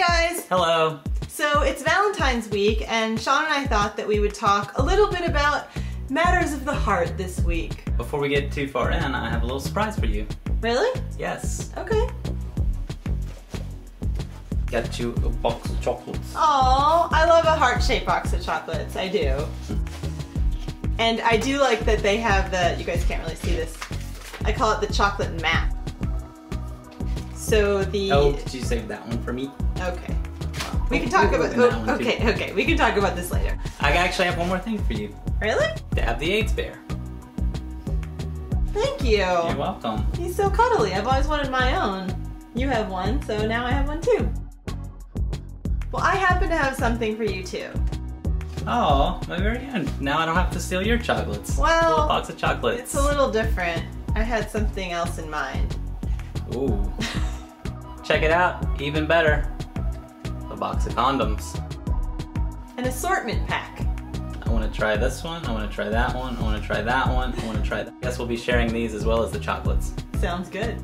guys! Hello! So it's Valentine's week and Shawn and I thought that we would talk a little bit about matters of the heart this week. Before we get too far in, I have a little surprise for you. Really? Yes. Okay. Got you a box of chocolates. Aw, I love a heart-shaped box of chocolates, I do. And I do like that they have the, you guys can't really see this, I call it the chocolate map. So the... Oh, did you save that one for me? Okay. We can talk about... Oh, okay, we can talk about this later. I actually have one more thing for you. Really? To have the AIDS bear. Thank you. You're welcome. He's so cuddly. I've always wanted my own. You have one, so now I have one too. Well, I happen to have something for you too. Oh, my very own. Now I don't have to steal your chocolates. Well... a little box of chocolates. It's a little different. I had something else in mind. Ooh. Check it out. Even better. A box of condoms. An assortment pack. I want to try this one, I want to try that one, I want to try that one, I want to try that. I guess we'll be sharing these as well as the chocolates. Sounds good.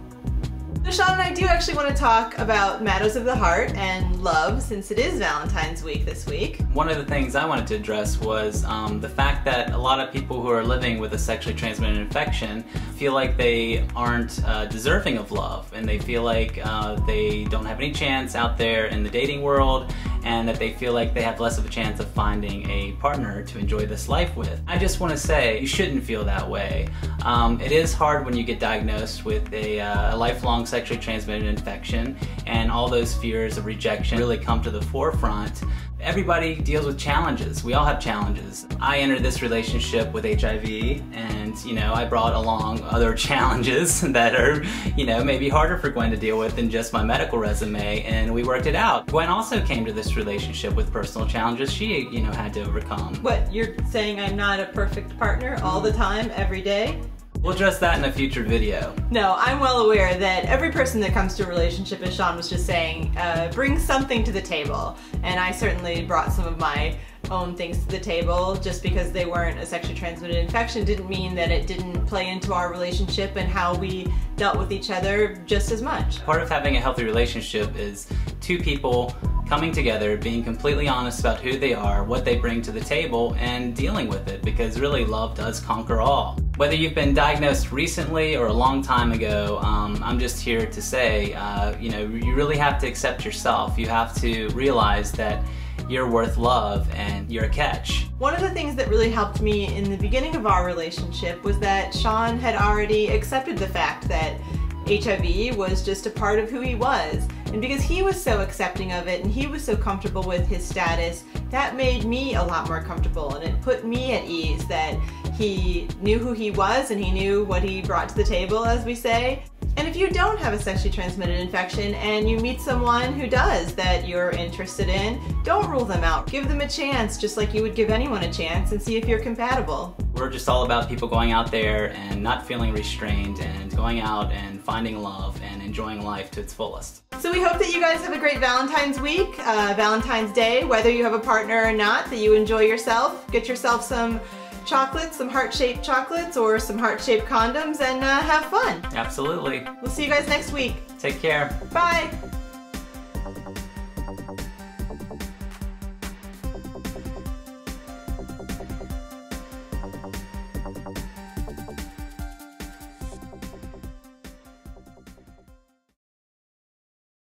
So Shawn and I do actually want to talk about matters of the heart and love since it is Valentine's week this week. One of the things I wanted to address was the fact that a lot of people who are living with a sexually transmitted infection feel like they aren't deserving of love, and they feel like they don't have any chance out there in the dating world, and that they feel like they have less of a chance of finding a partner to enjoy this life with. I just want to say you shouldn't feel that way. It is hard when you get diagnosed with a lifelong sexually transmitted infection, and all those fears of rejection really come to the forefront. Everybody deals with challenges. We all have challenges. I entered this relationship with HIV, and you know, I brought along other challenges that are, you know, maybe harder for Gwen to deal with than just my medical resume, and we worked it out. Gwen also came to this relationship with personal challenges she, you know, had to overcome. What, you're saying I'm not a perfect partner all the time, every day? We'll address that in a future video. No, I'm well aware that every person that comes to a relationship, as Shawn was just saying, brings something to the table. And I certainly brought some of my own things to the table. Just because they weren't a sexually transmitted infection didn't mean that it didn't play into our relationship and how we dealt with each other just as much. Part of having a healthy relationship is two people coming together, being completely honest about who they are, what they bring to the table, and dealing with it, because really love does conquer all. Whether you've been diagnosed recently or a long time ago, I'm just here to say, you know, you really have to accept yourself. You have to realize that you're worth love and you're a catch. One of the things that really helped me in the beginning of our relationship was that Shawn had already accepted the fact that HIV was just a part of who he was. And because he was so accepting of it and he was so comfortable with his status, that made me a lot more comfortable, and it put me at ease that he knew who he was and he knew what he brought to the table, as we say. And if you don't have a sexually transmitted infection and you meet someone who does that you're interested in, don't rule them out. Give them a chance, just like you would give anyone a chance, and see if you're compatible. We're just all about people going out there and not feeling restrained and going out and finding love and enjoying life to its fullest. So we hope that you guys have a great Valentine's week, Valentine's Day, whether you have a partner or not, that you enjoy yourself. Get yourself some chocolates, some heart-shaped chocolates or some heart-shaped condoms, and have fun. Absolutely. We'll see you guys next week. Take care. Bye.